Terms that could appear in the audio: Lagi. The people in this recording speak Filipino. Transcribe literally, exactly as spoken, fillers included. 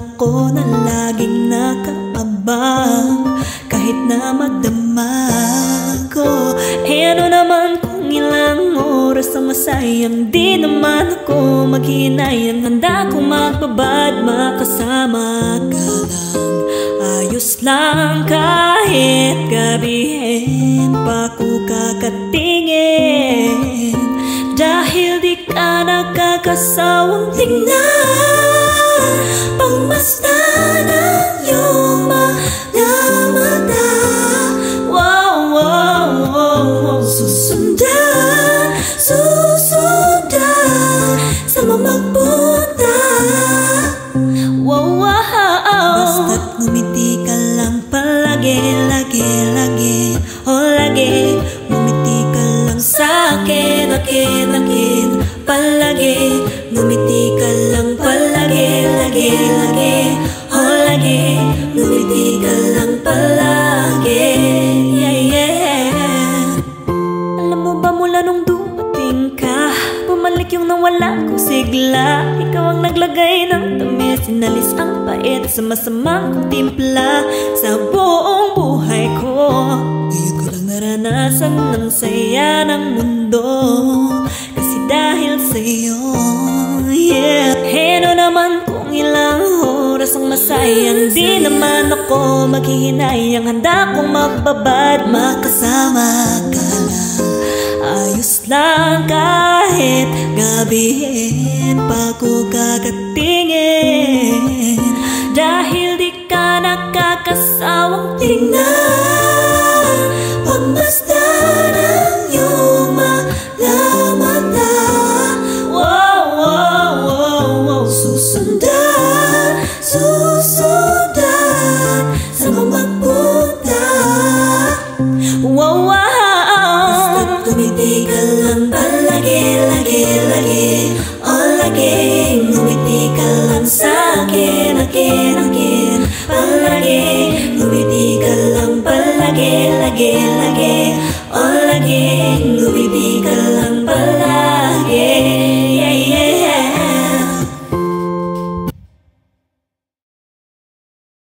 ako na laging nakakaba, kahit na madama ko. Eh ano naman kung ilang oras ang masayang di naman ako maghinayang. Handa kong magbabad makasama ka lang, ayos lang kahit gabihin pa ko kakatingin, dahil di ka nakakasawang tingnan, pangmasdan ang iyong mga mata. Wow, wow, wow, wow. Susundan, susundan sa mamagpunta. Wow, wow. Basta't ngumiti ka lang palagi, lagi, lagi, oh lagi. Ngumiti ka lang sa akin, akin, akin, palagi. Ngumiti ka lang palagi, lagi, lagi, oh lagi. Ngumiti ka lang palagi, yeah, yeah. Alam mo ba mula nung dumating ka, bumalik yung nawala kong sigla. Ikaw ang naglagay ng tamis, sinalis ang pait sa masamang kong timpla. Sa buong buhay ko, ngayon ko lang naranasan ng saya ng mundo, kasi dahil sa'yo, yeah. Hey, ano naman kung ilang oras ang masayang di naman ako maghihinayang. Handa kong magbabad makasama ka lang, ayos lang kahit gabihin pa ko kakatingin, dahil di ka nakakasawang tingnan, pagmasdan ang iyong mga mata. Wow, wow, wow, wow. Susundan, susundan sa mamagpunta. Wow, wow. Ngumiti ka lang palagi, lagi, lagi, oh lagi. Ngumiti ka lang sa akin, akin, akin, palagi. Ngumiti ka lang palagi, lagi, lagi, oh lagi.